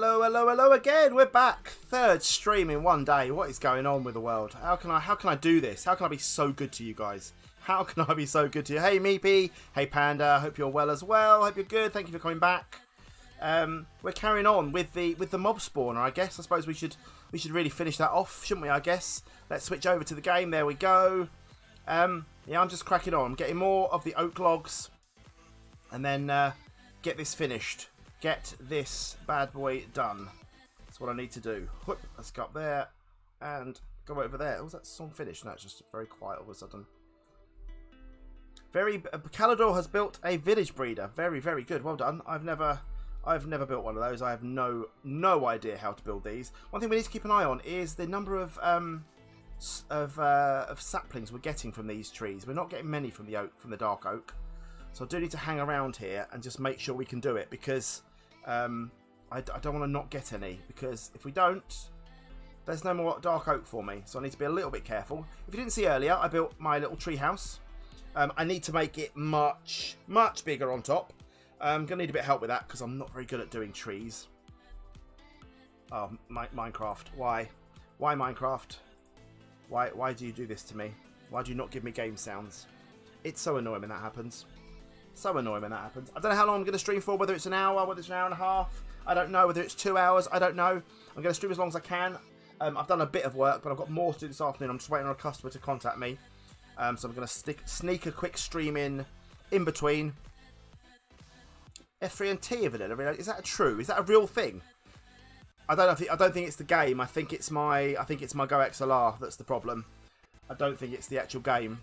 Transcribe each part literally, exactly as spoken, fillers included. hello, hello, hello again. We're back. Third stream in one day. What is going on with the world? How can I, how can I do this? How can I be so good to you guys? How can I be so good to you? Hey, Meepy. Hey, Panda. Hope you're well as well. Hope you're good. Thank you for coming back. Um, we're carrying on with the with the mob spawner. I guess I suppose we should we should really finish that off, shouldn't we? I guess let's switch over to the game. There we go. Um, yeah, I'm just cracking on. I'm getting more of the oak logs, and then uh, get this finished. Get this bad boy done. That's what I need to do. Whoop, let's go up there and go over there. Oh, was that song finished? No, it's just very quiet all of a sudden. Very uh, Calador has built a village breeder. Very, very good. Well done. I've never. I've never built one of those. I have no no idea how to build these. One thing we need to keep an eye on is the number of um, of, uh, of saplings we're getting from these trees. We're not getting many from the oak, from the dark oak. So I do need to hang around here and just make sure we can do it, because um, I, I don't want to not get any. Because if we don't, there's no more dark oak for me. So I need to be a little bit careful. If you didn't see earlier, I built my little tree house. Um, I need to make it much, much bigger on top. I'm going to need a bit of help with that because I'm not very good at doing trees. Oh, my, Minecraft. Why? Why, Minecraft? Why Why do you do this to me? Why do you not give me game sounds? It's so annoying when that happens. So annoying when that happens. I don't know how long I'm going to stream for, whether it's an hour, whether it's an hour and a half. I don't know. Whether it's two hours, I don't know. I'm going to stream as long as I can. Um, I've done a bit of work, but I've got more to do this afternoon. I'm just waiting on a customer to contact me. Um, so I'm going to stick, sneak a quick stream in, in between. F three and T of it. Is that true? Is that a real thing? I don't know. If it, I don't think it's the game. I think it's my. I think it's my Go X L R that's the problem. I don't think it's the actual game.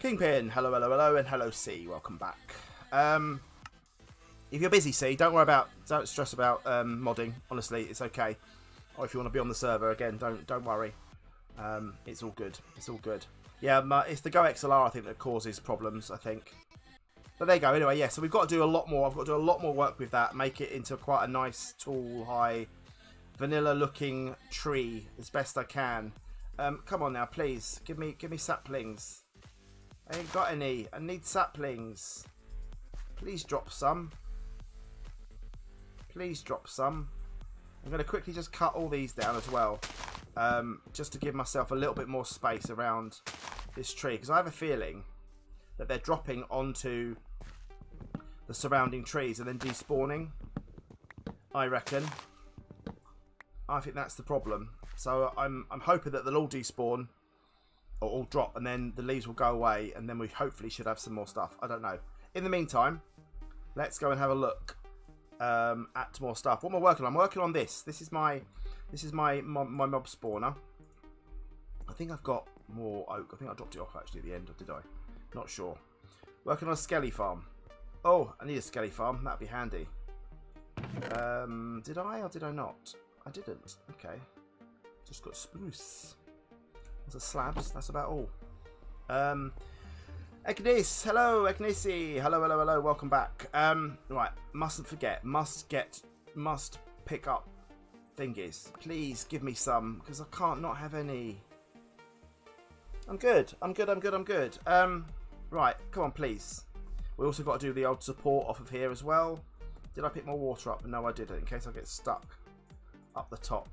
Kingpin, hello, hello, hello, and hello, C. Welcome back. Um, if you're busy, C, don't worry about. Don't stress about um, modding. Honestly, it's okay. Or if you want to be on the server again, don't don't worry. Um, it's all good. It's all good. Yeah, my, it's the Go X L R I think that causes problems. I think. But there you go. Anyway, yeah, so we've got to do a lot more. I've got to do a lot more work with that. Make it into quite a nice, tall, high, vanilla-looking tree as best I can. Um, come on now, please. Give me give me saplings. I ain't got any. I need saplings. Please drop some. Please drop some. I'm going to quickly just cut all these down as well. Um, just to give myself a little bit more space around this tree. Because I have a feeling that they're dropping onto the surrounding trees and then despawning, I reckon. I think that's the problem. So I'm I'm hoping that they'll all despawn or all drop, and then the leaves will go away, and then we hopefully should have some more stuff. I don't know. In the meantime, let's go and have a look um, at more stuff. What am I working on? I'm working on this. This is my this is my my, my mob spawner. I think I've got more oak. I think I dropped it off actually at the end, or did I? Not sure. Working on a skelly farm. Oh, I need a skelly farm. That'd be handy. Um, did I or did I not? I didn't. Okay. Just got spruce. Lots of slabs. That's about all. Um, Agnes. Hello, Agnesi. Hello, hello, hello. Welcome back. Um, right. Mustn't forget. Must get. Must pick up thingies. Please give me some, because I can't not have any. I'm good. I'm good. I'm good. I'm good. Um. Right, come on, please. We also got to do the old support off of here as well. Did I pick my water up? No, I didn't, in case I get stuck up the top.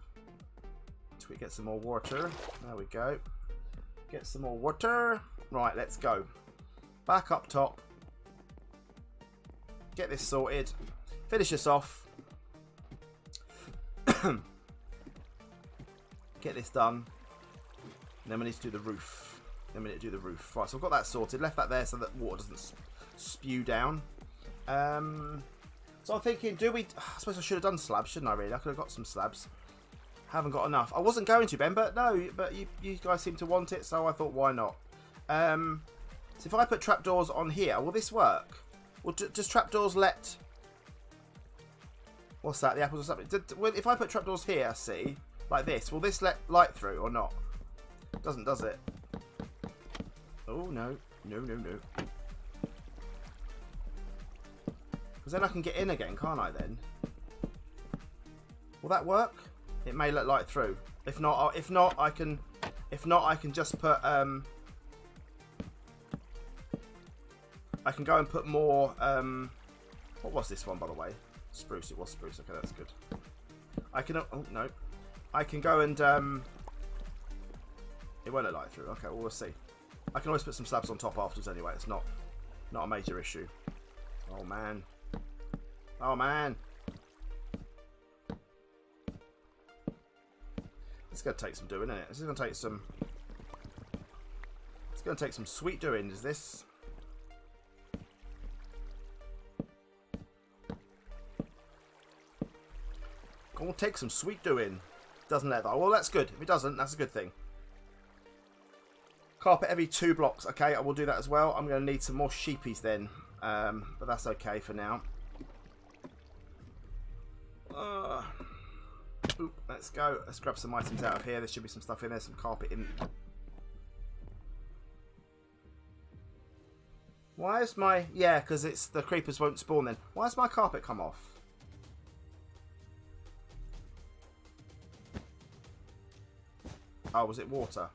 Until we get some more water. There we go. Get some more water. Right, let's go. Back up top. Get this sorted. Finish this off. Get this done. And then we need to do the roof. A minute to do the roof. Right, so I've got that sorted. Left that there so that water doesn't spew down. Um, so I'm thinking, do we... I suppose I should have done slabs, shouldn't I, really? I could have got some slabs. Haven't got enough. I wasn't going to, Ben, but no, but you, you guys seem to want it, so I thought, why not? Um, so if I put trapdoors on here, will this work? Well, do, does trapdoors let... What's that? The apples or something? Did, well, if I put trapdoors here, see, like this, will this let light through or not? Doesn't, does it? Oh, no. No, no, no. Because then I can get in again, can't I, then? Will that work? It may let light through. If not, I'll, if not, I can... If not, I can just put... Um, I can go and put more... Um, what was this one, by the way? Spruce, it was spruce. Okay, that's good. I can, oh no. I can go and, um, it won't let light through. Okay, well, we'll see. I can always put some slabs on top afterwards anyway. It's not, not a major issue. Oh man. Oh man. It's going to take some doing, isn't it? This is going to take some, it's going to take some sweet doing, is this? We'll take some sweet doing. Doesn't let that. Well, that's good. If it doesn't, that's a good thing. Carpet every two blocks. Okay, I will do that as well. I'm going to need some more sheepies then. Um, but that's okay for now. Uh, oop, let's go. Let's grab some items out of here. There should be some stuff in there. Some carpet in. Why is my... Yeah, because it's the creepers won't spawn then. Why has my carpet come off? Oh, was it water?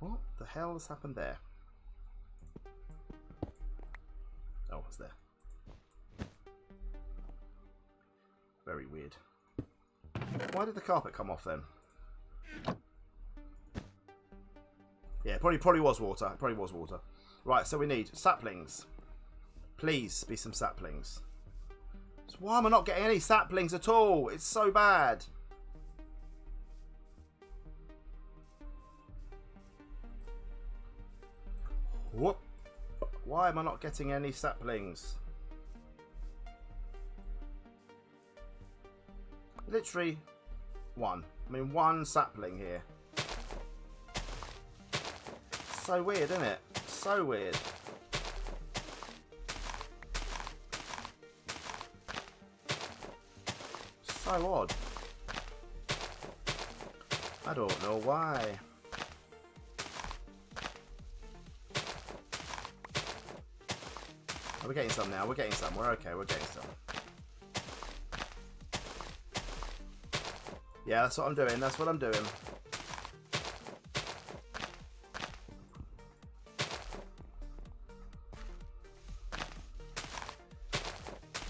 What the hell has happened there? Oh, it's there. Very weird. Why did the carpet come off then? Yeah, probably probably was water. It probably was water. Right, so we need saplings. Please be some saplings. Why am I not getting any saplings at all? It's so bad. Whoop. Why am I not getting any saplings? Literally one. I mean, one sapling here. So weird, isn't it? So weird. So odd. I don't know why. Are we getting some now? We're getting some. We're okay. We're getting some. Yeah, that's what I'm doing. That's what I'm doing.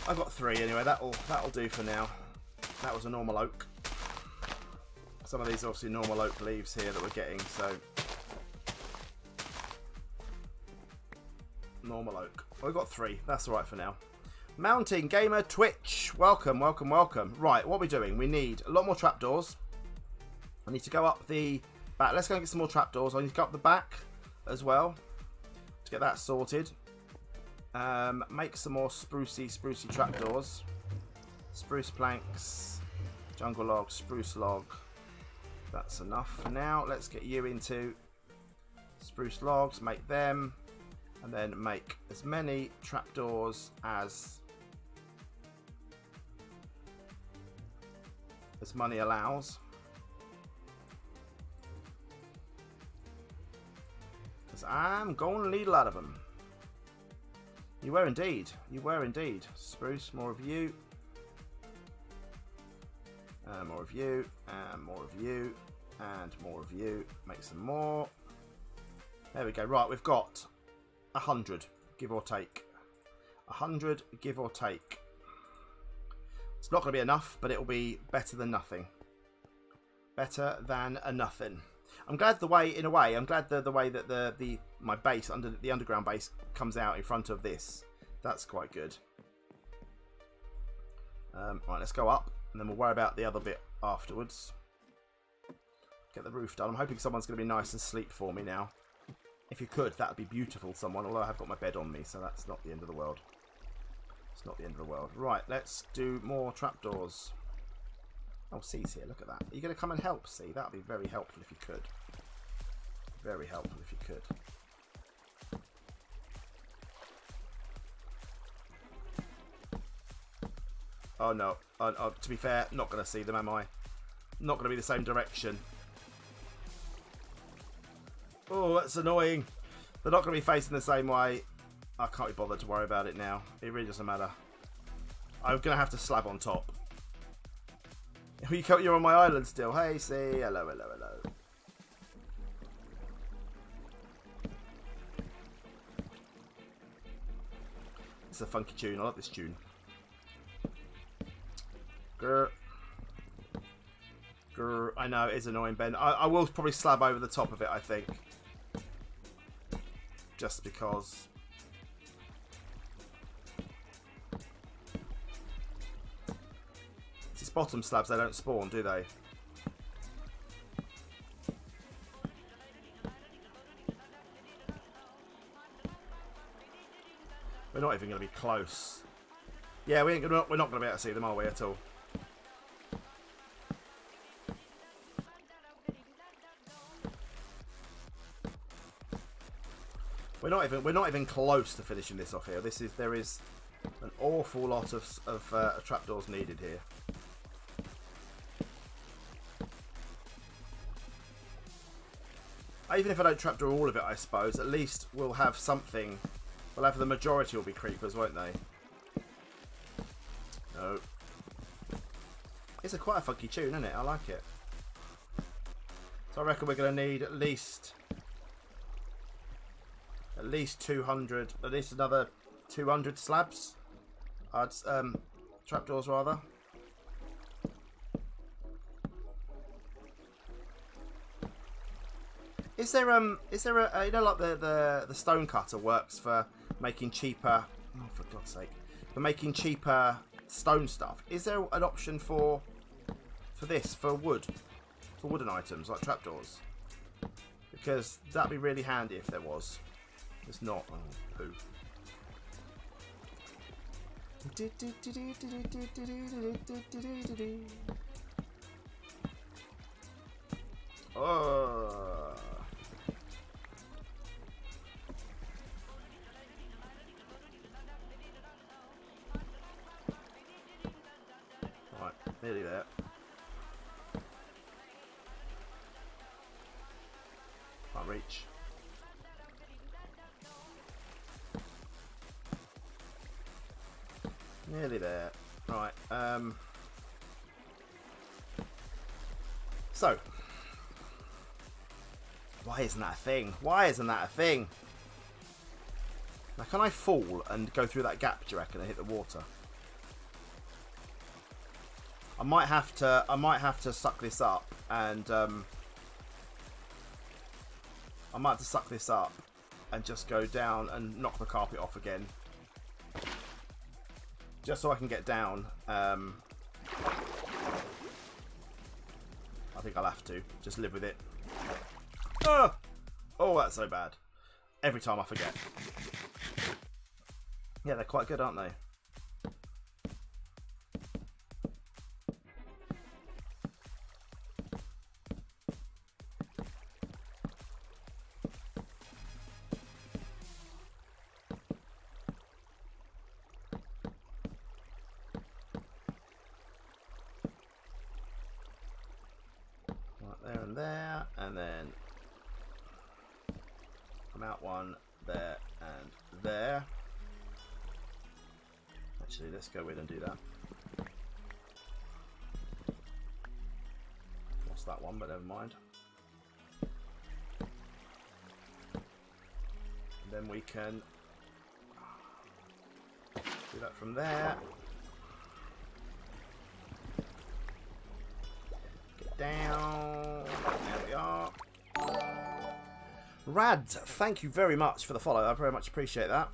I've got three anyway. That'll that'll do for now. That was a normal oak. Some of these are obviously normal oak leaves here that we're getting, so normal oak. Well, we've got three. That's all right for now. Mountain Gamer Twitch, welcome, welcome, welcome. Right, what are we doing? We need a lot more trapdoors. I need to go up the back. Let's go and get some more trapdoors. I need to go up the back as well to get that sorted. Um, make some more sprucey, sprucey trapdoors. Spruce planks, jungle log, spruce log. That's enough for now. Let's get you into spruce logs, make them, and then make as many trapdoors as as money allows. Because I'm going to need a lot of them. You were indeed. You were indeed. Spruce, more of you. Uh, more of you, and more of you, and more of you. Make some more. There we go. Right, we've got a hundred, give or take. A hundred, give or take. It's not going to be enough, but it'll be better than nothing. Better than a nothing. I'm glad the way, in a way, I'm glad the the way that the the my base under the underground base comes out in front of this. That's quite good. Um, right, let's go up. And then we'll worry about the other bit afterwards. Get the roof done. I'm hoping someone's going to be nice and sleep for me now. If you could, that would be beautiful, someone. Although I have got my bed on me, so that's not the end of the world. It's not the end of the world. Right, let's do more trapdoors. Oh, C's here. Look at that. Are you going to come and help, C? That would be very helpful if you could. Very helpful if you could. Oh no, oh, oh, to be fair, not going to see them, am I? Not going to be the same direction. Oh, that's annoying. They're not going to be facing the same way. I can't be bothered to worry about it now. It really doesn't matter. I'm going to have to slab on top. You're on my island still. Hey, see, hello, hello, hello. a funky tune. I like this tune. Grr. Grr. I know, it is annoying, Ben. I, I will probably slab over the top of it, I think. Just because... It's these bottom slabs, they don't spawn, do they? We're not even going to be close. Yeah, we ain't gonna, we're not going to be able to see them, are we, at all? We're not even we're not even close to finishing this off here. This is there is an awful lot of of uh, trapdoors needed here. Even if I don't trapdoor all of it, I suppose at least we'll have something. We'll have the majority will be creepers, won't they? No. It's a quite a funky tune, isn't it? I like it. So I reckon we're going to need at least at least two hundred, at least another two hundred slabs. I'd um trapdoors rather. Is there um is there a you know like the the the stone cutter works for making cheaper oh for God's sake for making cheaper stone stuff? Is there an option for for this for wood for wooden items like trapdoors? Because that'd be really handy if there was. It's not. Oh, poo. Oh. Right, nearly there. Can't reach. Nearly there. Right. Um, so. Why isn't that a thing? Why isn't that a thing? Now, can I fall and go through that gap, do you reckon, and hit the water? I might have to, I might have to suck this up and... Um, I might have to suck this up and just go down and knock the carpet off again. Just so I can get down. Um, I think I'll have to. Just live with it. Oh! Oh, that's so bad. Every time I forget. Yeah, they're quite good, aren't they? Let's go in and do that. Lost that one, but never mind. And then we can do that from there. Get down. There we are. Rad, thank you very much for the follow. I very much appreciate that.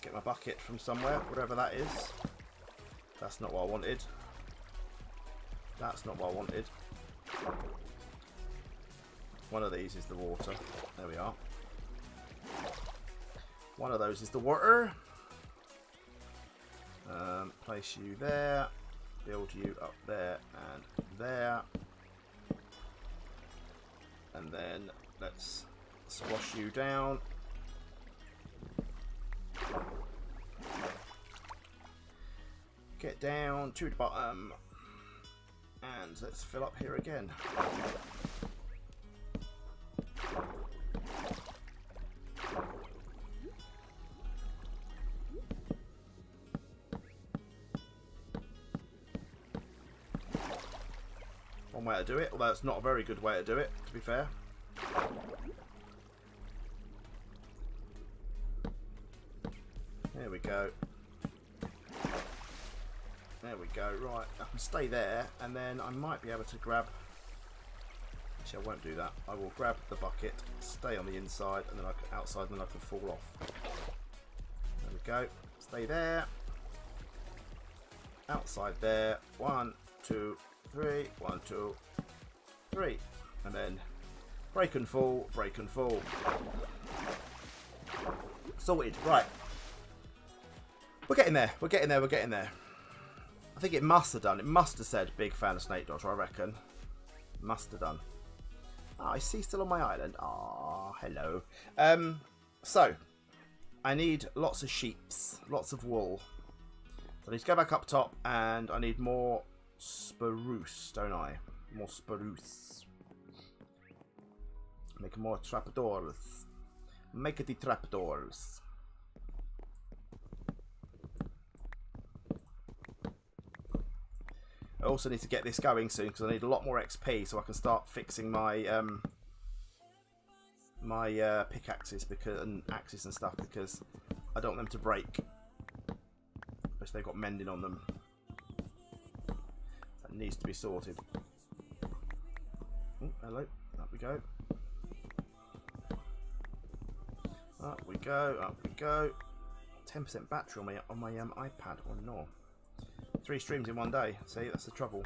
Get my bucket from somewhere, wherever that is. That's not what I wanted. That's not what I wanted. One of these is the water. There we are. One of those is the water. Um, place you there. Build you up there and there. And then let's squash you down. Get down to the bottom and let's fill up here again. one way to do it, although it's not a very good way to do it, to be fair. There we go. There we go. Right, I can stay there, and then I might be able to grab... Actually, I won't do that. I will grab the bucket, stay on the inside, and then I can outside, and then I can fall off. There we go. Stay there. Outside there. One, two, three. One, two, three. And then break and fall, break and fall. Sorted. Right. We're getting there. We're getting there. We're getting there. I think it must have done. It must have said big fan of Snake Dodger, I reckon. Must have done. Ah, oh, I see still on my island. Ah, oh, hello. Um, so, I need lots of sheeps. Lots of wool. So I need to go back up top and I need more spruce, don't I? More spruce. Make more trapdoors. Make the trapdoors. I also need to get this going soon because I need a lot more X P so I can start fixing my um, my uh, pickaxes because and axes and stuff because I don't want them to break. Especially they've got mending on them. That needs to be sorted. Oh, hello. Up we go. Up we go. Up we go. ten percent battery on my on my um, iPad or no? Three streams in one day. See, that's the trouble.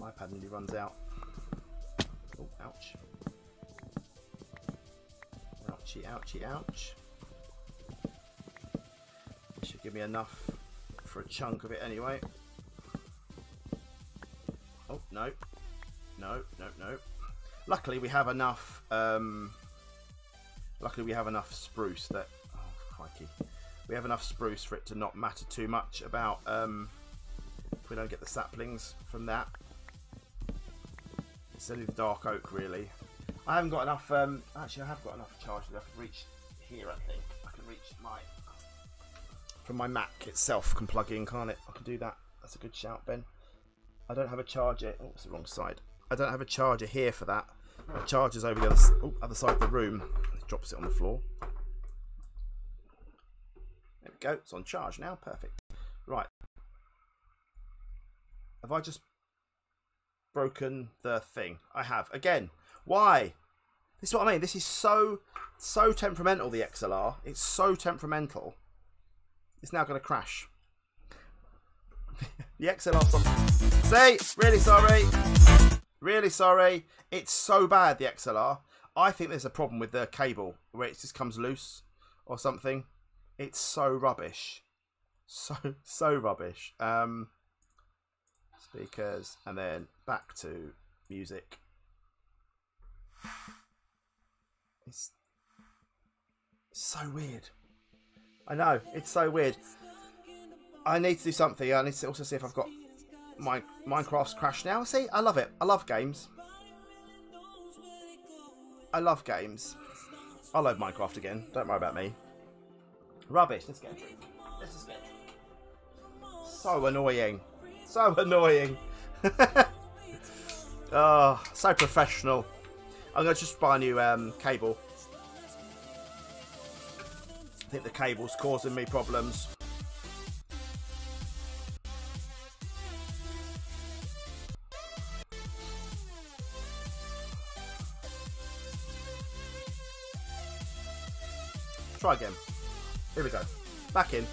My iPad nearly runs out. Oh, ouch. Ouchie, ouchie, ouch. This should give me enough for a chunk of it anyway. Oh, no. No, no, no. Luckily, we have enough... Um, Luckily we have enough spruce that, oh crikey, we have enough spruce for it to not matter too much about um, if we don't get the saplings from that. It's only the dark oak really. I haven't got enough, um, actually I have got enough charge that I can reach here I think. I can reach my, from my Mac itself can plug in, can't it? I can do that, that's a good shout Ben. I don't have a charger, oh it's the wrong side. I don't have a charger here for that. The charger's over the other, oh, other side of the room. It drops it on the floor. There we go. It's on charge now. Perfect. Right. Have I just broken the thing? I have. Again. Why? This is what I mean. This is so, so temperamental, the X L R. It's so temperamental. It's now going to crash. The X L R... See? Really sorry. Really sorry, it's so bad, the X L R. I think there's a problem with the cable where it just comes loose or something. It's so rubbish. So, so rubbish. Um, speakers, and then back to music. It's so weird. I know, it's so weird. I need to do something. I need to also see if I've got... My Minecraft's crashed now. See, I love it. I love games. I love games. I'll load Minecraft again. Don't worry about me. Rubbish. Let's get a drink. Let's just get a drink. So annoying. So annoying. Oh, so professional. I'm going to just buy a new um, cable. I think the cable's causing me problems. Try again. Here we go. Back in.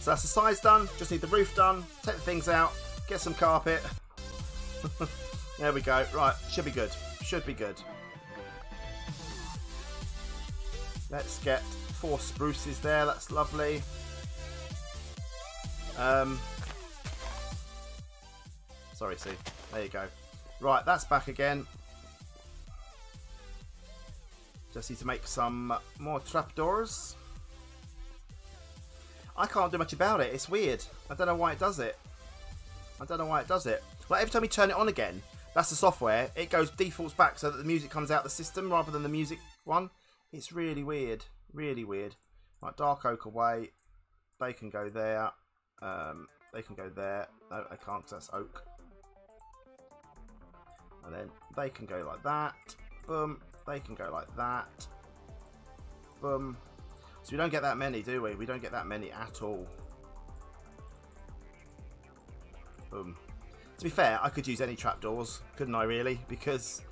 So that's the sides done. Just need the roof done. Take the things out. Get some carpet. There we go. Right. Should be good. Should be good. Let's get four spruces there. That's lovely. Um. Sorry, see. There you go. Right. That's back again. Just need to make some more trapdoors. I can't do much about it. It's weird. I don't know why it does it. I don't know why it does it. Like every time you turn it on again, that's the software. It goes defaults back so that the music comes out the system rather than the music one. It's really weird. Really weird. Right, dark oak away. They can go there. Um, they can go there. No, they can't because that's oak. And then they can go like that. Boom. They can go like that. Boom. So we don't get that many, do we? We don't get that many at all. Boom. To be fair, I could use any trapdoors, couldn't I? Really, because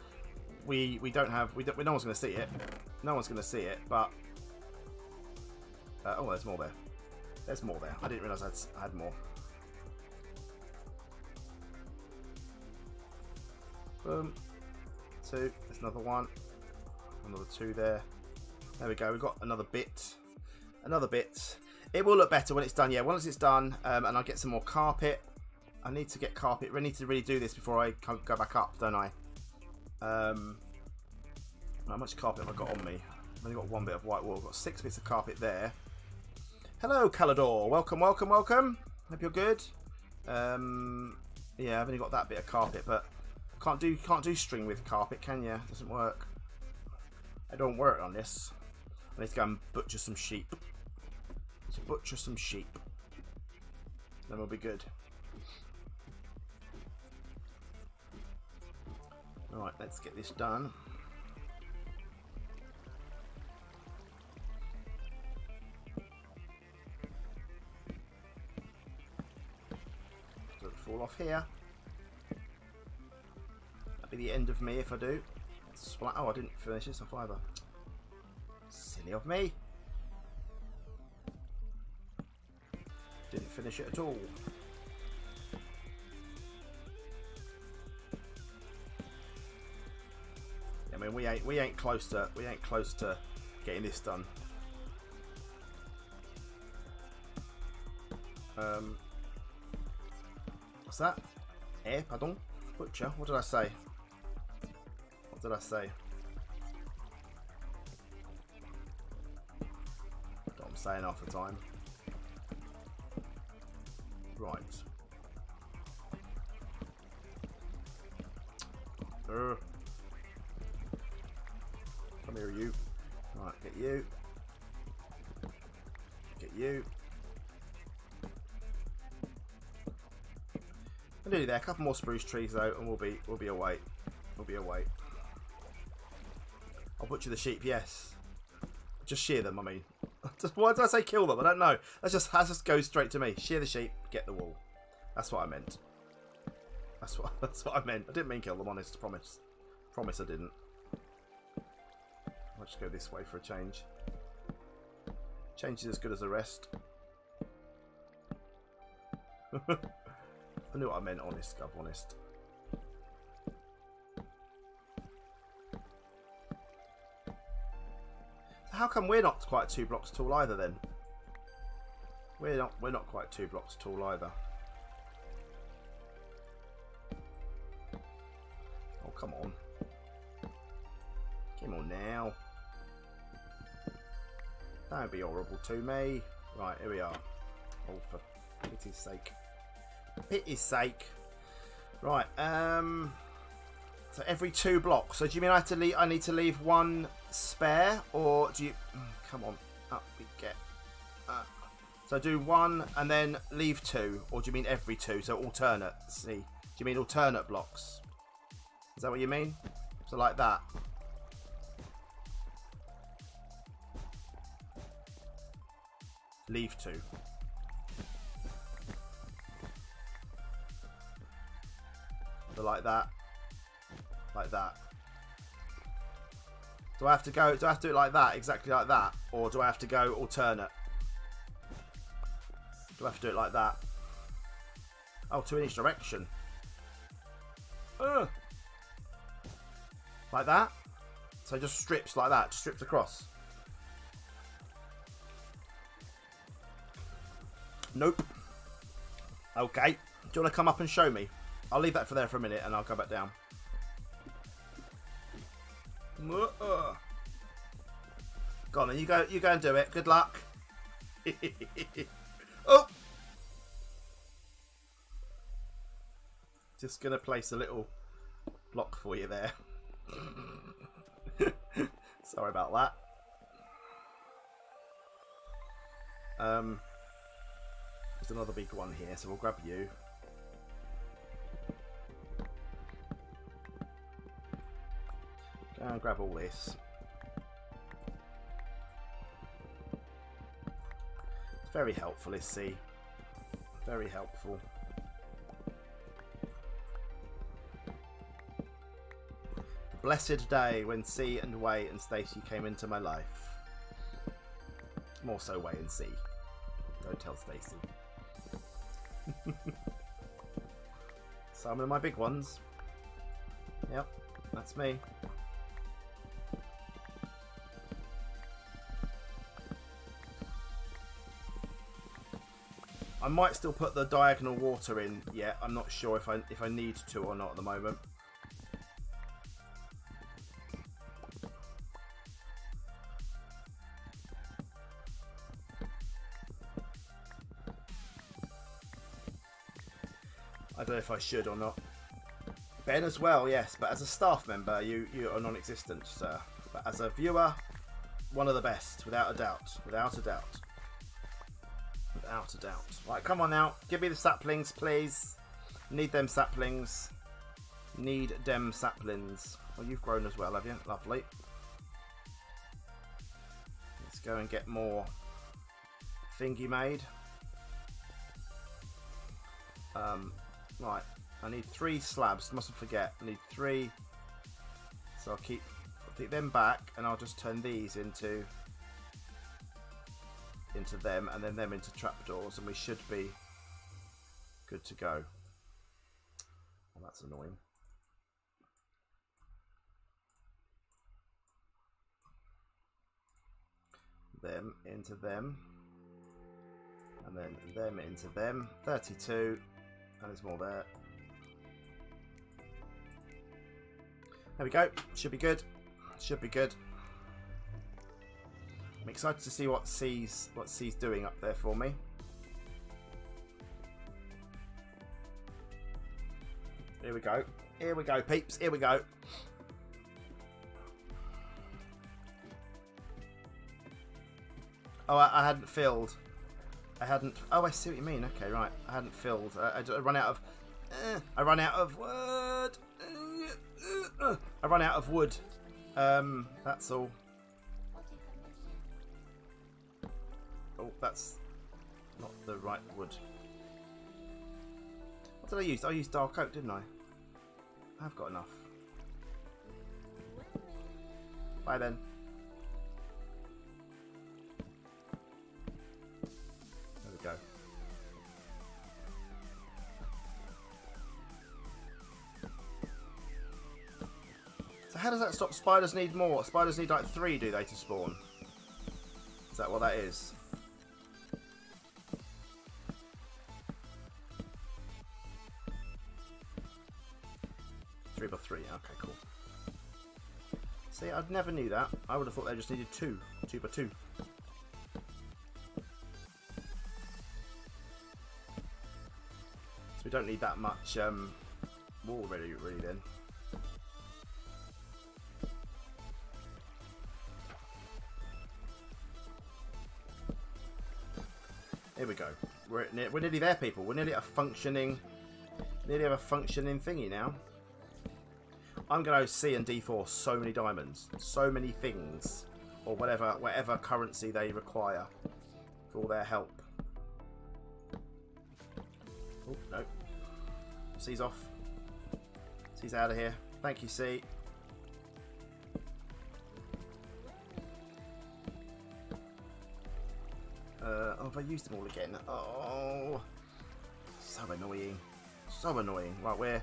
we we don't have we don't. No one's going to see it. No one's going to see it. But uh, oh, there's more there. There's more there. I didn't realise I'd, I had more. Boom. Two. There's another one. Another two there. There we go. We've got another bit. Another bit. It will look better when it's done. Yeah, once it's done, um, and I get some more carpet. I need to get carpet. I need to really do this before I go back up, don't I? Um, how much carpet have I got on me? I've only got one bit of white wool. I've got six bits of carpet there. Hello, Calador. Welcome, welcome, welcome. Hope you're good. Um, yeah, I've only got that bit of carpet, but can't do can't do string with carpet, can you? Doesn't work. I don't work on this. I need to go and butcher some sheep. Let's butcher some sheep. Then we'll be good. Alright, let's get this done. Don't fall off here. That'll be the end of me if I do. Splat. Oh, I didn't finish this off either. Silly of me. Didn't finish it at all. I mean, we ain't we ain't close to we ain't close to getting this done. Um, what's that? Eh, pardon, butcher. What did I say? What did I say? That's what I'm saying half the time. Right. Uh. Come here, you. Alright, get you. Get you. I'm nearly there. A couple more spruce trees though, and we'll be we'll be away. We'll be away. I'll butcher the sheep. Yes. Just shear them. I mean, just, why did I say kill them? I don't know. That's just that just goes straight to me. Shear the sheep. Get the wool. That's what I meant. That's what that's what I meant. I didn't mean kill them. Honest, promise. Promise I didn't. I'll just go this way for a change. Change is as good as the rest. I knew what I meant, honest, Gov, honest. So how come we're not quite two blocks tall either then? We're not we're not quite two blocks tall either. Oh, come on. Come on now. That would be horrible to me. Right, here we are. Oh, for pity's sake. Pity's sake. Right, um... so every two blocks. So do you mean I, have to leave, I need to leave one spare? Or do you... Come on, up we get. Uh, so do one and then leave two. Or do you mean every two? So alternate. See, do you mean alternate blocks? Is that what you mean? So like that. Leave two. So like that. Like that. Do I have to go, do I have to do it like that, exactly like that? Or do I have to go alternate? Do I have to do it like that? Oh, two in each direction. Ugh. Like that? So just strips like that, just strips across. Nope. Okay. Do you want to come up and show me? I'll leave that for there for a minute and I'll go back down. Uh-uh. Go on then, you go you go and do it. Good luck. Oh, just gonna place a little block for you there. Sorry about that. Um, there's another big one here, so we'll grab you. Go and grab all this. It's very helpful, is see. Very helpful. The blessed day when sea and way and Stacy came into my life. More so way and sea. Don't tell Stacy. Some of my big ones. Yep, that's me. I might still put the diagonal water in yet. I'm not sure if I if I need to or not at the moment. I don't know if I should or not. Ben as well, yes, but as a staff member, you you are non-existent, sir. But as a viewer, one of the best, without a doubt, without a doubt. Out of doubt. Right, come on now. Give me the saplings, please. Need them saplings. Need them saplings. Well, you've grown as well, have you? Lovely. Let's go and get more thingy made. Um, right. I need three slabs. Mustn't forget. I need three. So I'll keep, I'll keep them back, and I'll just turn these into. into them and then them into trapdoors, and we should be good to go. Well, that's annoying. Them into them and then them into them. thirty-two, and there's more there. There we go. Should be good. Should be good. I'm excited to see what C's what C's doing up there for me. Here we go. Here we go, peeps. Here we go. Oh, I, I hadn't filled. I hadn't. Oh, I see what you mean. Okay, right. I hadn't filled. I, I, I run out of. Uh, I run out of wood. Uh, uh, I run out of wood. Um, that's all. Oh, that's not the right wood. What did I use? I used dark oak, didn't I? I've got enough. Bye then. There we go. So how does that stop? Spiders need more. Spiders need like three, do they, to spawn? Is that what that is? three by three, okay, cool. See, I never knew that. I would have thought they just needed two. two by two. So we don't need that much um, wall really, really then. Here we go. We're, ne we're nearly there, people. We're nearly at a functioning, nearly have a functioning thingy now. I'm going to C and D for so many diamonds, so many things, or whatever, whatever currency they require for all their help. Oh, no. C's off. C's out of here. Thank you, C. Uh, oh, have I used them all again? Oh, so annoying. So annoying. Right, we're...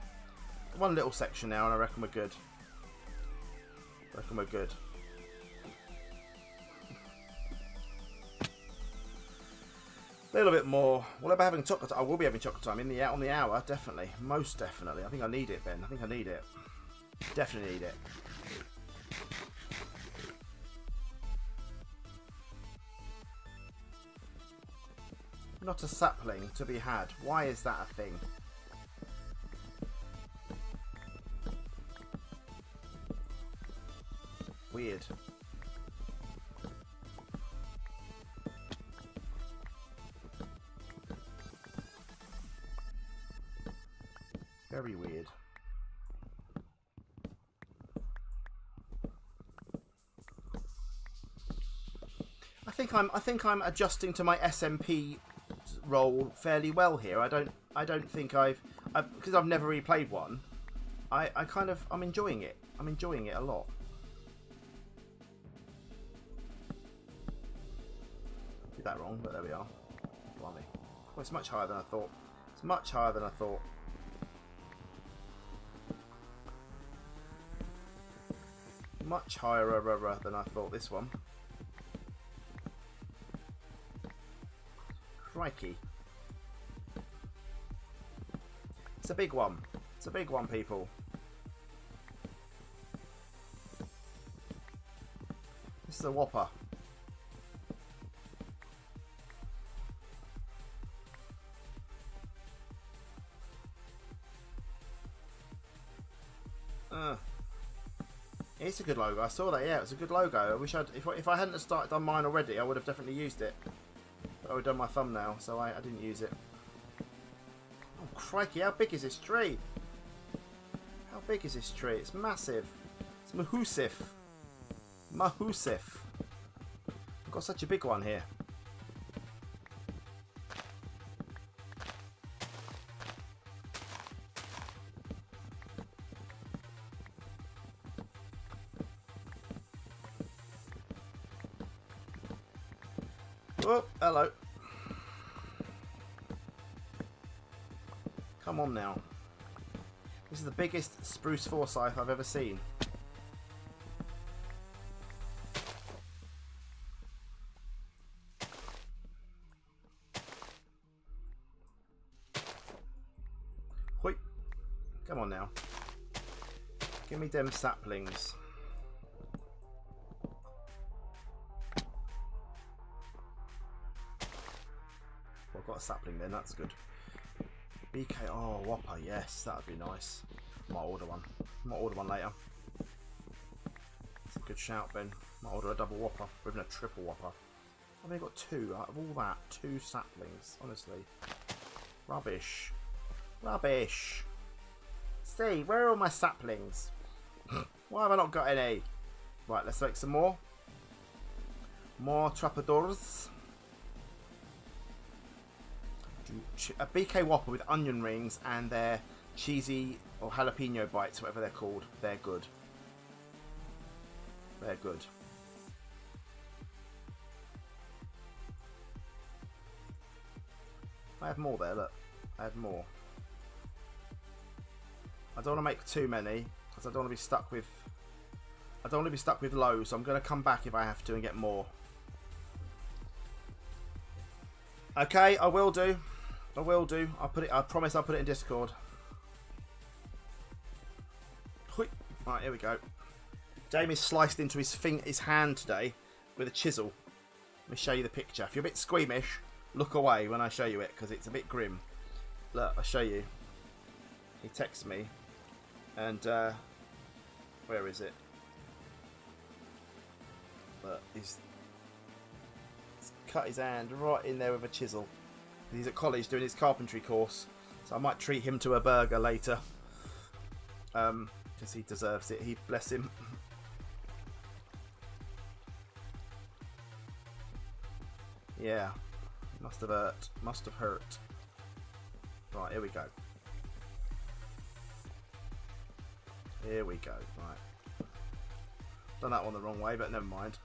One little section now, and I reckon we're good. I reckon we're good. A little bit more. We'll be having chocolate. I will be having chocolate time in the on the hour, definitely, most definitely. I think I need it, Ben. I think I need it. Definitely need it. Not a sapling to be had. Why is that a thing? Weird. Very weird. I think I'm I think I'm adjusting to my S M P role fairly well here. I don't I don't think I've because I've, I've never replayed one. I I kind of I'm enjoying it. I'm enjoying it a lot. Did that wrong, but there we are. Blimey. Well, it's much higher than I thought. It's much higher than I thought. Much higher than I thought, this one. Crikey. It's a big one. It's a big one, people. This is a whopper. Ugh. It's a good logo. I saw that. Yeah, it's a good logo. I wish I'd if if I hadn't started done mine already, I would have definitely used it. But I would have done my thumbnail, so I, I didn't use it. Oh crikey! How big is this tree? How big is this tree? It's massive. It's Mahusif. Mahusif. I've got such a big one here. Oh, hello. Come on now. This is the biggest spruce Forsyth I've ever seen. Hoip. Come on now. Give me them saplings. Got a sapling then, that's good. B K, oh, whopper, yes, that would be nice. Might order one. Might order one later. It's a good shout, Ben. Might order a double whopper, or even a triple whopper. I've only got two out of all that. Two saplings, honestly. Rubbish. Rubbish. See, where are all my saplings? Why have I not got any? Right, let's make some more. More trapdoors. A B K Whopper with onion rings and their cheesy or jalapeno bites, whatever they're called. They're good. They're good. I have more there, look. I have more. I don't want to make too many because I don't want to be stuck with... I don't want to be stuck with low, so I'm going to come back if I have to and get more. Okay, I will do. I will do. I'll put it. I promise I'll put it in Discord. Hoi. Right, here we go. Jamie's sliced into his thing, his hand today with a chisel. Let me show you the picture. If you're a bit squeamish, look away when I show you it because it's a bit grim. Look, I'll show you. He texts me, and uh, where is it? Look, he's he's cut his hand right in there with a chisel. He's at college doing his carpentry course, so I might treat him to a burger later because um, he deserves it. He bless him. Yeah, must have hurt. Must have hurt. Right, here we go. Here we go. Right, done that one the wrong way, but never mind.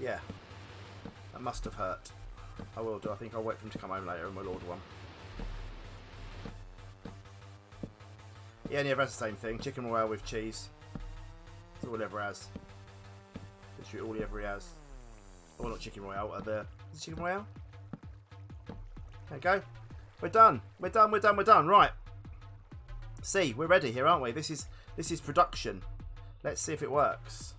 Yeah, that must have hurt. I will do. I think I'll wait for him to come home later and we'll order one. He only ever has the same thing. Chicken royale with cheese. That's all he ever has. Literally all he ever has. Or not chicken royale. Are there... Is it chicken royale? There we go. We're done. We're done, we're done, we're done. Right. See, we're ready here, aren't we? This is This is production. Let's see if it works.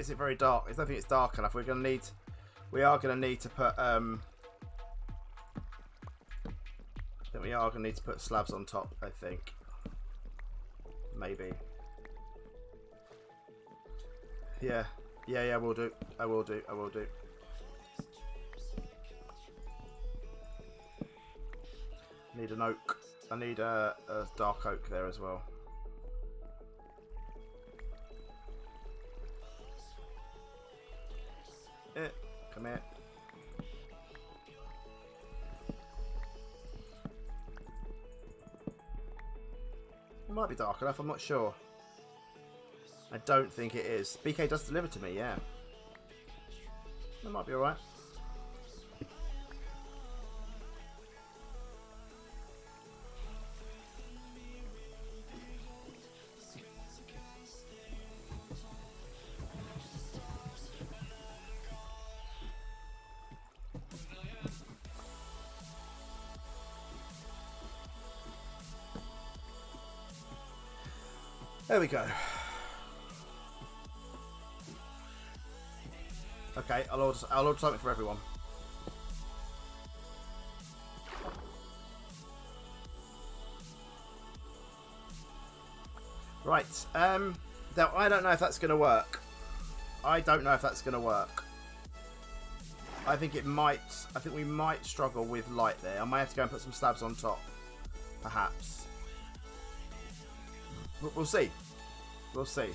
is it very dark? I don't think it's dark enough. We're going to need, we are going to need to put, um, I think we are going to need to put slabs on top, I think. Maybe. Yeah, yeah, yeah, I will do. I will do, I will do. Need an oak. I need a, a dark oak there as well. Eh, come here. It might be dark enough, I'm not sure. I don't think it is. B K does deliver to me, yeah. That might be alright. There we go. Okay, I'll order, I'll order something for everyone. Right. Um, now, I don't know if that's going to work. I don't know if that's going to work. I think it might. I think we might struggle with light there. I might have to go and put some slabs on top. Perhaps. We'll see. We'll see.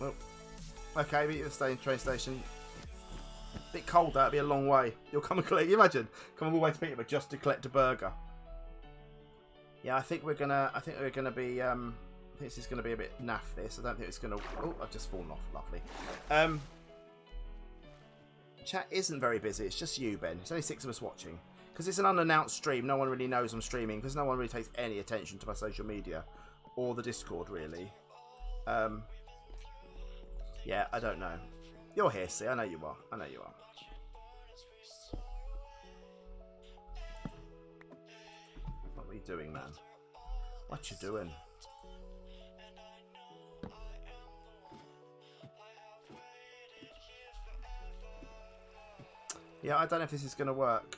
Well, okay, meet at the train station. A bit cold, that'd be a long way. You'll come and collect, you imagine? Come all the way to Peterborough just to collect a burger. Yeah, I think we're gonna, I think we're gonna be, um, I think this is gonna be a bit naff, this. I don't think it's gonna, oh, I've just fallen off, lovely. Um, Chat isn't very busy. It's just you, Ben. There's only six of us watching. Because it's an unannounced stream. No one really knows I'm streaming. Because no one really takes any attention to my social media. Or the Discord, really. Um, yeah, I don't know. You're here, see. I know you are. I know you are. What are you doing, man? What you doing? Yeah, I don't know if this is going to work.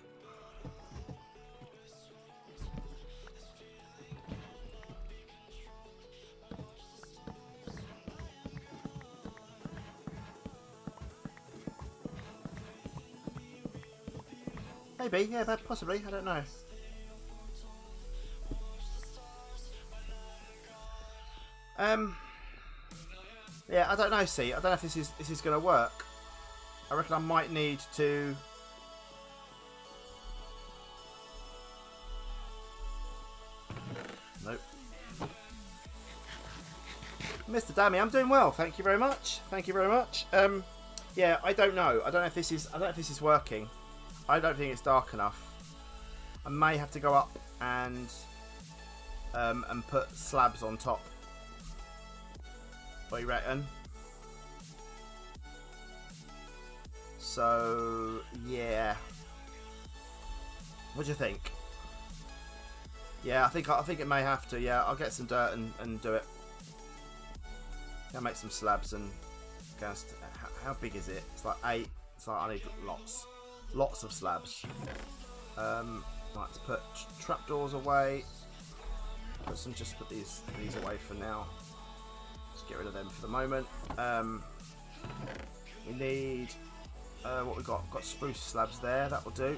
Maybe, yeah, but possibly, I don't know. Um, yeah, I don't know, see, I don't know if this is this is going to work. I reckon I might need to. Mister Dammy, I'm doing well. Thank you very much. Thank you very much. Um, yeah, I don't know. I don't know if this is. I don't know if this is working. I don't think it's dark enough. I may have to go up and um, and put slabs on top. What do you reckon? So yeah. What do you think? Yeah, I think I think it may have to. Yeah, I'll get some dirt and and do it. I'll make some slabs and go. How big is it? It's like eight. It's like I need lots, lots of slabs. Um, right, let's put trapdoors away. Put some. Just put these these away for now. Just get rid of them for the moment. Um, we need uh, what we got. We've got spruce slabs there. That will do.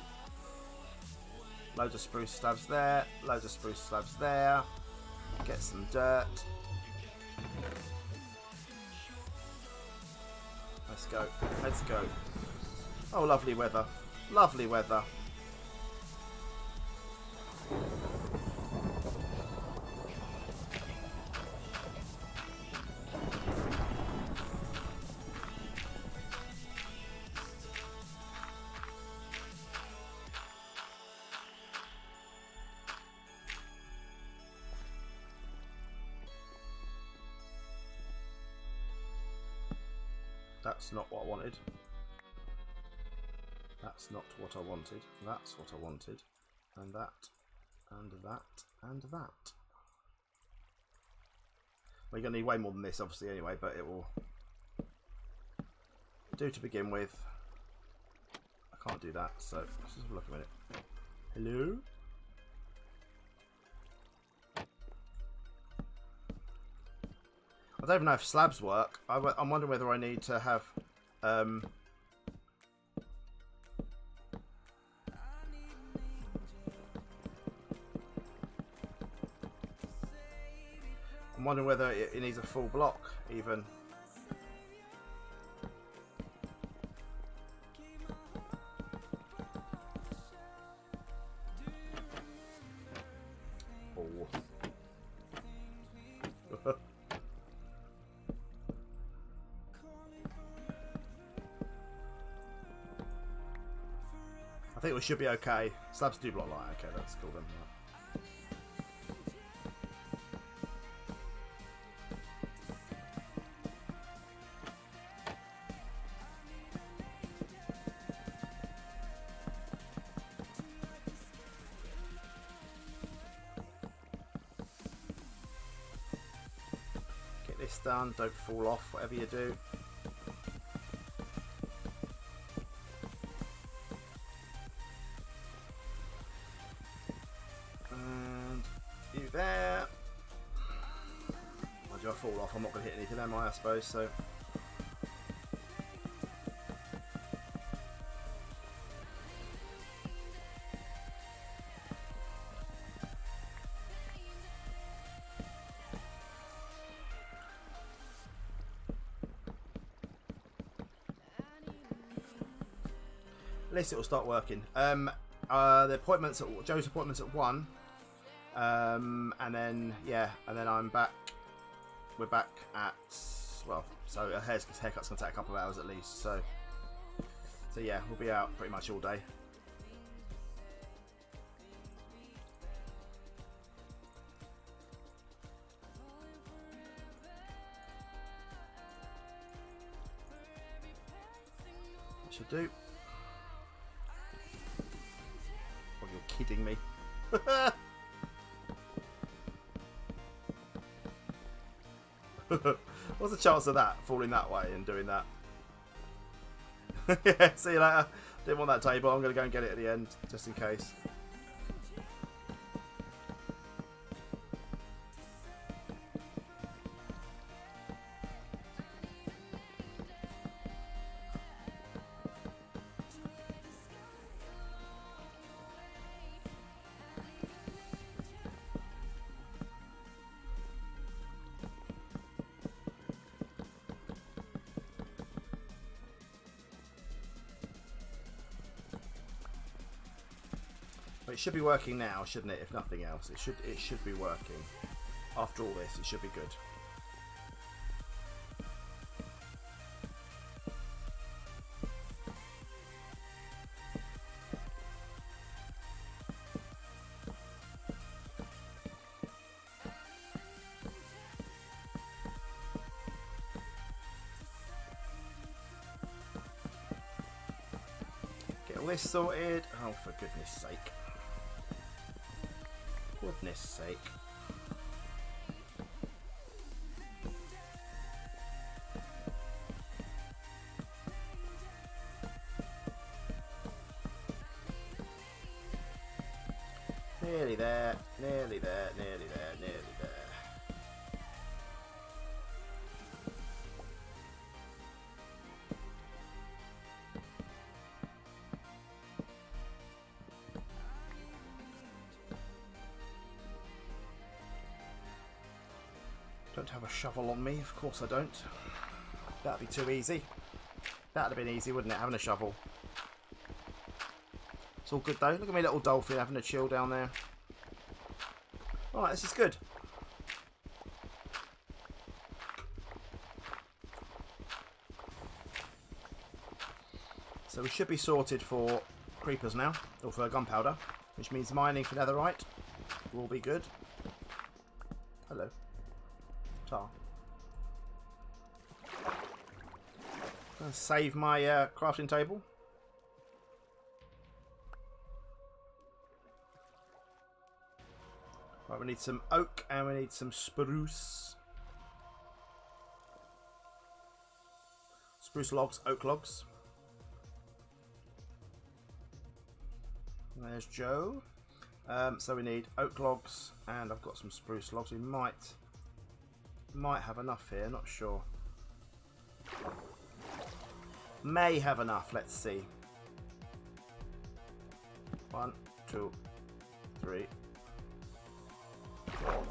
Loads of spruce slabs there. Loads of spruce slabs there. Get some dirt. Let's go. Let's go. Oh, lovely weather. Lovely weather. That's not what I wanted. That's not what I wanted. That's what I wanted. And that and that, and that. We're going to need way more than this, obviously, anyway, but it will do to begin with. I can't do that, so let's just have a look a minute. Hello? I don't even know if slabs work. I w I'm wondering whether I need to have... Um, I'm wondering whether it needs a full block, even. Oh. I think we should be okay. Slabs do block light. Okay, that's cool then. Done, don't fall off, whatever you do. And you there. Mind you, I fall off, I'm not going to hit anything, am I, I suppose, so... At least it will start working. Um, uh, the appointments at Joe's appointments at one, um, and then yeah, and then I'm back. We're back at well, so her hair's, haircut's gonna take a couple of hours at least. So, so yeah, we'll be out pretty much all day. That should do. Kidding me. What's the chance of that falling that way and doing that? Yeah, see you later. Didn't want that table. I'm going to go and get it at the end just in case. It should be working now, shouldn't it? If nothing else, it should it should be working. After all this, it should be good. Get all this sorted. Oh, for goodness sake. Goodness sake. Nearly there, nearly there, nearly there, nearly there. Don't have a shovel on me, of course I don't. That'd be too easy. That'd have been easy, wouldn't it, having a shovel? It's all good though. Look at me, little dolphin, having a chill down there. Alright, this is good. So we should be sorted for creepers now, or for gunpowder, which means mining for netherite will be good. Hello. Oh. Gonna save my uh, crafting table. Right, we need some oak and we need some spruce. Spruce logs, oak logs. And there's Joe. Um, so we need oak logs, and I've got some spruce logs. We might, might have enough here. Not sure. May have enough. Let's see. One, two, three, four.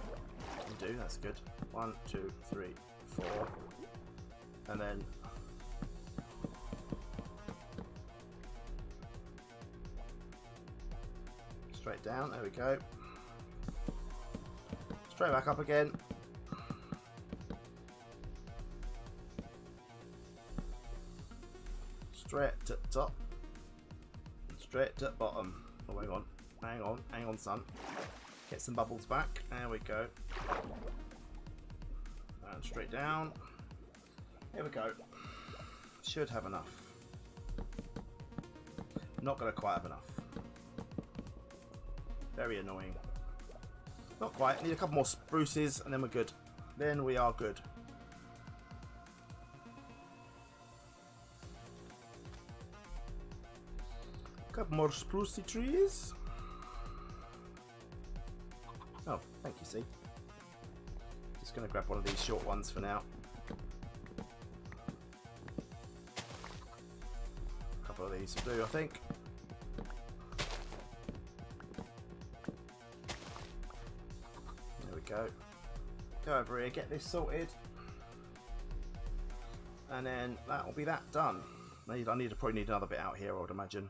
Will do. That's good. One, two, three, four, and then. Straight down, there we go. Straight back up again. Straight to top. Straight to bottom. Oh, hang on, hang on, hang on, son. Get some bubbles back. There we go. And straight down. Here we go. Should have enough. Not going to quite have enough. Very annoying. Not quite. Need a couple more spruces and then we're good. Then we are good. A couple more sprucey trees. Oh, thank you, see. Just going to grab one of these short ones for now. A couple of these blue, I think. Go. Go over here, get this sorted, and then that will be that done. I need, I need to probably need another bit out here, I would imagine.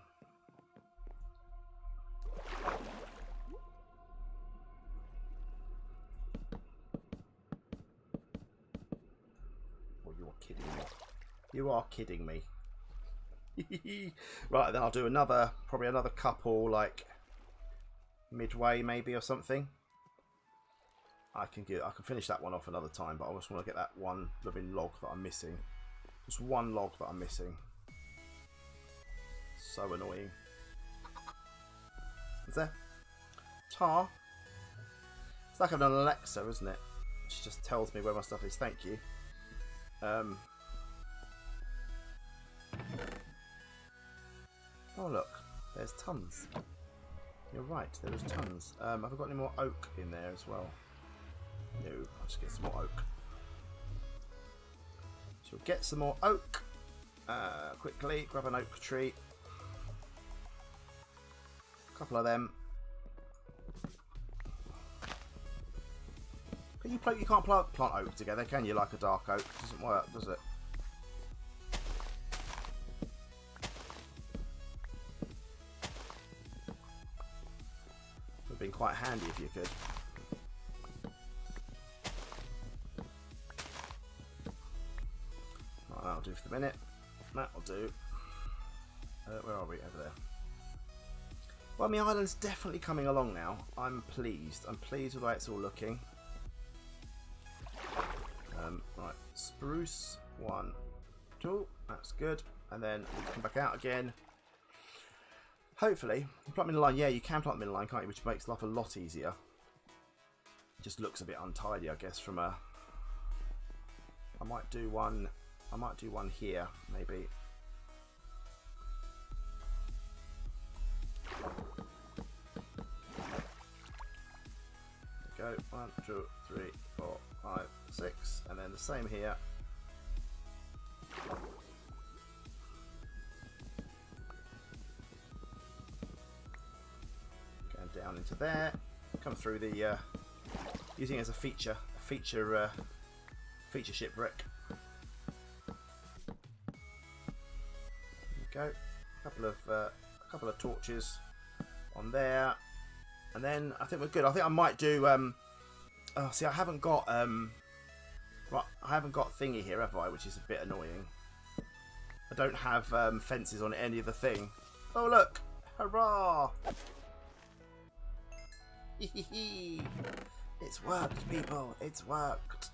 Oh, you are kidding me! You are kidding me! Right, then I'll do another, probably another couple, like midway maybe or something. I can get, I can finish that one off another time, but I just want to get that one living log that I'm missing. Just one log that I'm missing. So annoying. Is there? Tar. It's like an Alexa, isn't it? She just tells me where my stuff is. Thank you. Um. Oh look, there's tons. You're right, there is tons. Um, have I got any more oak in there as well? No, I'll just get some more oak. So we'll get some more oak. Uh, quickly, grab an oak tree. A couple of them. Can you plant? You can't plant plant oak together, can you? Like a dark oak, doesn't work, does it? Would have been quite handy if you could. Do for the minute. That'll do. Uh, where are we? Over there. Well, my island's definitely coming along now. I'm pleased. I'm pleased with the way it's all looking. Um, right, spruce. One, two. That's good. And then we'll come back out again. Hopefully. Plant middle line. Yeah, you can plant middle line, can't you? Which makes life a lot easier. It just looks a bit untidy, I guess, from a... I might do one... I might do one here, maybe. There we go, one, two, three, four, five, six, and then the same here. Going down into there. Come through the uh, using it as a feature, a feature, uh, feature shipwreck. Go, a couple of uh, a couple of torches on there, and then I think we're good. I think I might do. Um, oh, see, I haven't got um, right, I haven't got thingy here, have I? Which is a bit annoying. I don't have um, fences on any of the thing. Oh look! Hurrah! It's worked, people. It's worked.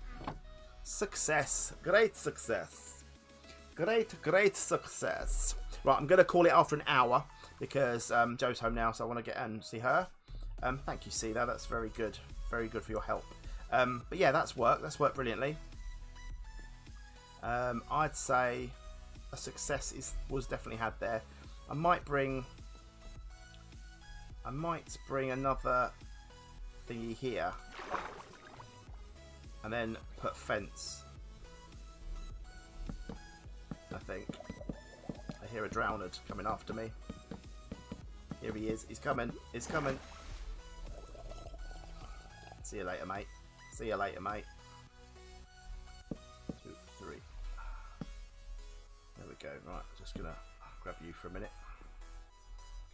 Success. Great success. Great, great success. Right, I'm going to call it after an hour because um, Joe's home now, so I want to get and see her. Um, thank you, Sela. That's very good. very good for your help. Um, but yeah, that's worked. That's worked brilliantly. Um, I'd say a success is was definitely had there. I might bring, I might bring another thingy here, and then put fence. I think I hear a drowned coming after me. Here he is. He's coming. He's coming. See you later, mate. See you later, mate. Two, three. There we go. Right, just gonna grab you for a minute.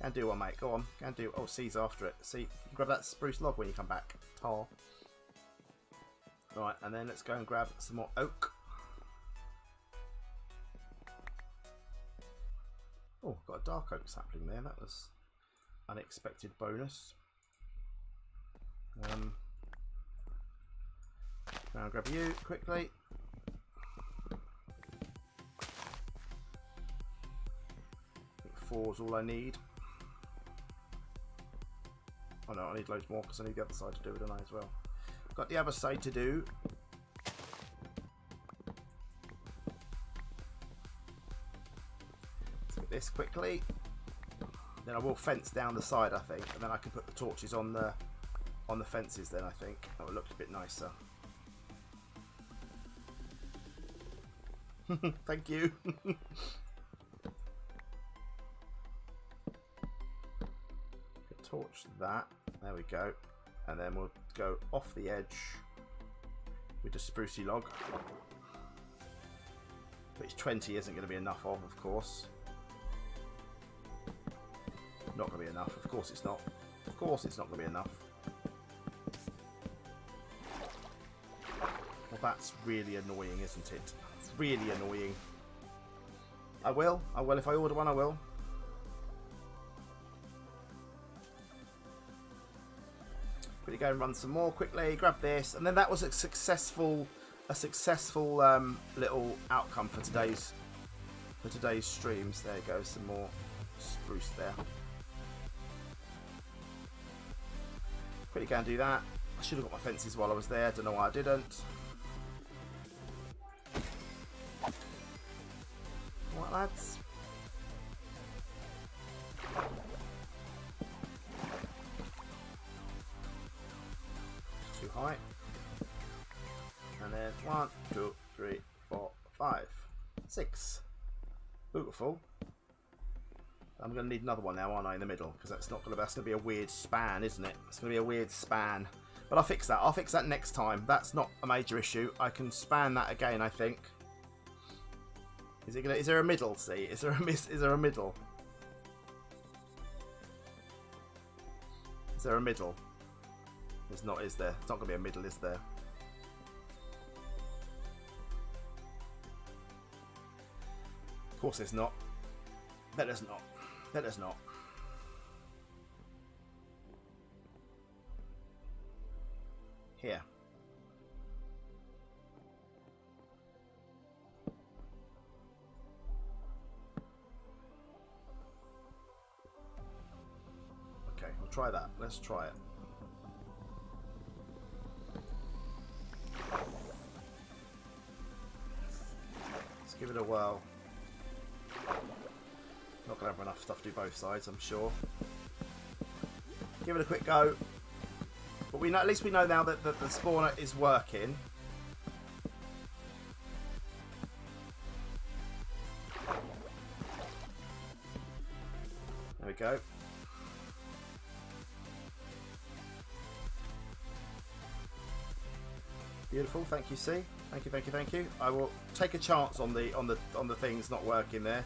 Can do one, mate. Go on. Can do. Oh, C's after it. See, you can grab that spruce log when you come back. Tar. Right, and then let's go and grab some more oak. Oh, got a dark oak sapling there. That was unexpected bonus. Um, I'll grab you quickly. I think four's all I need. Oh no, I need loads more because I need the other side to do it, don't I, as well? Got the other side to do. Let's get this quickly. Then I will fence down the side, I think, and then I can put the torches on the on the fences. Then I think that would look a bit nicer. Thank you. Torch that. There we go. And then we'll go off the edge with a sprucey log, which twenty isn't going to be enough of, of course. Not going to be enough. Of course it's not. Of course it's not going to be enough. Well, that's really annoying, isn't it? It's really annoying. I will. I will. If I order one, I will. Quickly go and run some more quickly, grab this, and then that was a successful a successful um, little outcome for today's for today's streams. There you go, some more spruce there. Quickly go and do that. I should have got my fences while I was there, don't know why I didn't. Alright lads. Height, and then one, two, three, four, five, six. Beautiful. I'm going to need another one now, aren't I? In the middle, because that's not going to that's going to be a weird span, isn't it? It's going to be a weird span, but I'll fix that. I'll fix that next time. That's not a major issue. I can span that again. I think. Is it going to, Is there a middle? See, is there a miss? Is there a middle? Is there a middle? There's not, is there? It's not going to be a middle, is there? Of course there's not. That is not. That is not. Here. Okay, we'll try that. Let's try it. Give it a whirl. Not going to have enough stuff to do both sides, I'm sure. Give it a quick go. But we know, at least we know now that, that the spawner is working. There we go. Beautiful. Thank you, C. Thank you, thank you, thank you. I will take a chance on the on the on the things not working there.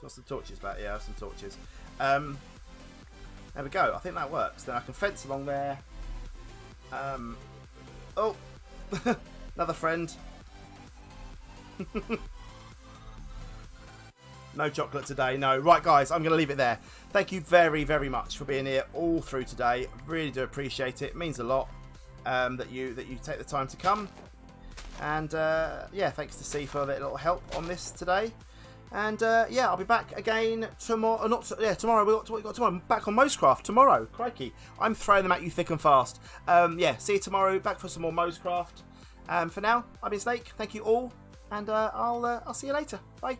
Got some torches back, yeah, some torches. Um, there we go. I think that works. Then I can fence along there. Um, oh, another friend. No chocolate today, no. Right, guys, I'm going to leave it there. Thank you very, very much for being here all through today. Really do appreciate it. It means a lot um, that you that you take the time to come. And uh, yeah, thanks to C for a little help on this today. And uh, yeah, I'll be back again tomorrow. Not to, yeah, tomorrow. We got to, what we got tomorrow. I'm back on Mosecraft tomorrow. Crikey, I'm throwing them at you thick and fast. Um, yeah, see you tomorrow. Back for some more Mosecraft. Um, for now, I've been Snake. Thank you all, and uh, I'll uh, I'll see you later. Bye.